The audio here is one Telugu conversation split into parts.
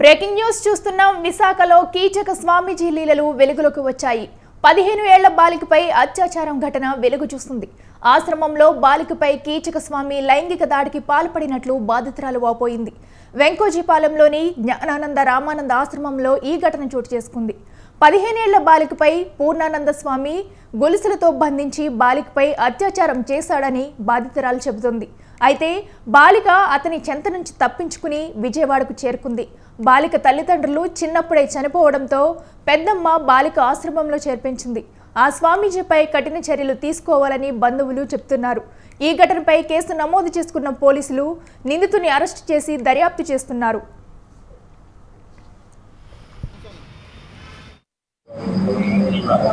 బ్రేకింగ్ న్యూస్ చూస్తున్నాం. విశాఖలో కీచక స్వామిజీ లీలలు వెలుగులోకి వచ్చాయి. 15 ఏళ్ల బాలికపై అత్యాచారం ఘటన వెలుగు చూస్తుంది. ఆశ్రమంలో బాలికపై కీచక స్వామి లైంగిక దాడికి పాల్పడినట్లు బాధితురాలు వాపోయింది. వెంకోజీపాలెంలోని జ్ఞానానంద రామానంద ఆశ్రమంలో ఈ ఘటన చోటు చేసుకుంది. 15 ఏళ్ల బాలికపై పూర్ణానంద స్వామి గొలుసులతో బంధించి బాలికపై అత్యాచారం చేశాడని బాధితురాలు చెబుతుంది. అయితే బాలిక అతని చెంత నుంచి తప్పించుకుని విజయవాడకు చేరుకుంది. బాలిక తల్లిదండ్రులు చిన్నప్పుడే చనిపోవడంతో పెద్దమ్మ బాలిక ఆశ్రమంలో చేర్పించింది. ఆ స్వామీజీపై కఠిన చర్యలు తీసుకోవాలని బంధువులు చెప్తున్నారు. ఈ ఘటనపై కేసు నమోదు చేసుకున్న పోలీసులు నిందితుని అరెస్టు చేసి దర్యాప్తు చేస్తున్నారు. ఇదే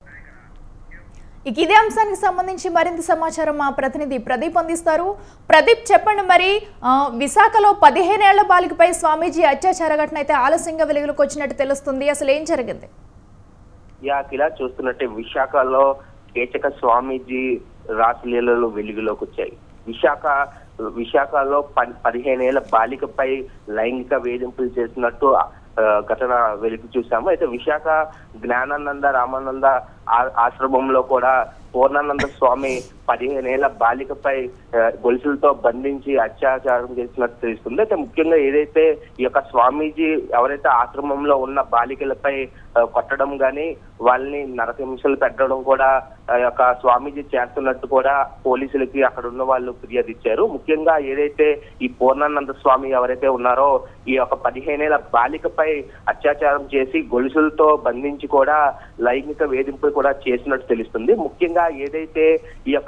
అంశానికి సంబంధించి మరింత సమాచారం మా ప్రతినిధి ప్రదీప్ అందిస్తారు. ప్రదీప్, చెప్పండి, మరి విశాఖలో 15 ఏళ్ల బాలికపై స్వామీజీ అత్యాచార ఘటన అయితే ఆలస్యంగా వెలుగులోకి వచ్చినట్టు తెలుస్తుంది. అసలు ఏం జరిగింది? ఇలా చూస్తున్నట్టే విశాఖలో కీచక స్వామీజీ రాసలీలలు వెలుగులోకి వచ్చాయి. విశాఖలో 15 ఏళ్ల బాలికపై లైంగిక వేధింపులు చేసినట్టు ఘటన వెలికి చూసాము. అయితే విశాఖ జ్ఞానానంద రామానంద ఆశ్రమంలో కూడా పూర్ణానంద స్వామి 15 ఏళ్ల బాలికపై గొలుసులతో బంధించి అత్యాచారం చేసినట్టు తెలుస్తుంది. అయితే ముఖ్యంగా ఏదైతే ఈ యొక్క స్వామీజీ ఎవరైతే ఆశ్రమంలో ఉన్న బాలికలపై కొట్టడం గాని వాళ్ళని నరకహింసలు పెట్టడం కూడా ఆ యొక్క స్వామీజీ చేస్తున్నట్టు కూడా పోలీసులకి అక్కడ ఉన్న వాళ్ళు ఫిర్యాదు ఇచ్చారు. ముఖ్యంగా ఏదైతే ఈ పూర్ణానంద స్వామి ఎవరైతే ఉన్నారో ఈ యొక్క 15 ఏళ్ల బాలికపై అత్యాచారం చేసి గొలుసులతో బంధించి కూడా లైంగిక వేధింపులు కూడా చేసినట్టు తెలుస్తుంది. ముఖ్యంగా ఏదైతే ఈ యొక్క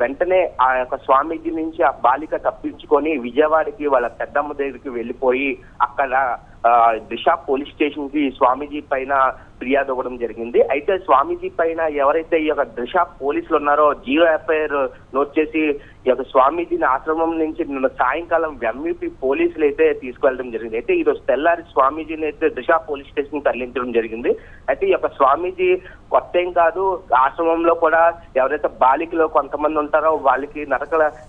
వెంటనే ఆ యొక్క స్వామీజీ నుంచి ఆ బాలిక తప్పించుకొని విజయవాడకి వాళ్ళ పెద్దమ్మ దగ్గరికి వెళ్ళిపోయి అక్కడ దిశ పోలీస్ స్టేషన్ కి స్వామీజీ పైన ఫిర్యాదు ఇవ్వడం జరిగింది. అయితే స్వామీజీ పైన ఎవరైతే ఈ యొక్క దిశ పోలీసులు ఉన్నారో జీరో ఎఫ్ఐఆర్ నోట్ చేసి ఈ యొక్క స్వామీజీని ఆశ్రమం నుంచి నిన్న సాయంకాలం ఎంఈపీ పోలీసులు అయితే తీసుకువెళ్ళడం జరిగింది. అయితే ఈరోజు తెల్లారి స్వామీజీని అయితే దిశ పోలీస్ స్టేషన్ తరలించడం జరిగింది. అయితే ఈ యొక్క స్వామీజీ కొత్త ఏం కాదు. ఆశ్రమంలో కూడా ఎవరైతే బాలికలో కొంతమంది ఉంటారో వాళ్ళకి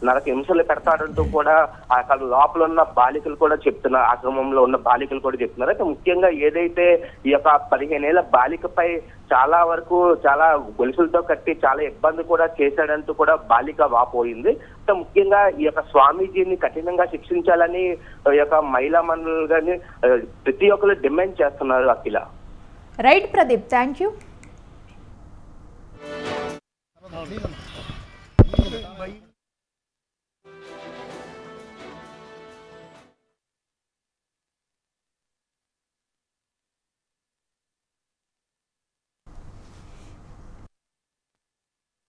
నరక హింసలు పెడతాడంటూ కూడా అక్కడ లోపల ఉన్న బాలికలు కూడా చెప్తున్నారు, ఆశ్రమంలో ఉన్న బాలికలు కూడా చెప్తున్నారు. అయితే ముఖ్యంగా ఏదైతే ఈ యొక్క 15 ఏళ్ల బాలికపై చాలా వరకు చాలా గొలుసులతో కట్టి చాలా ఇబ్బంది కూడా చేశాడంటూ కూడా బాలిక వాపోయింది. ముఖ్యంగా ఈ యొక్క స్వామీజీని కఠినంగా శిక్షించాలని ఈ యొక్క మహిళా మండలి గాని ప్రతి ఒక్కరు డిమాండ్ చేస్తున్నారు. Akhila, right Pradeep, thank you.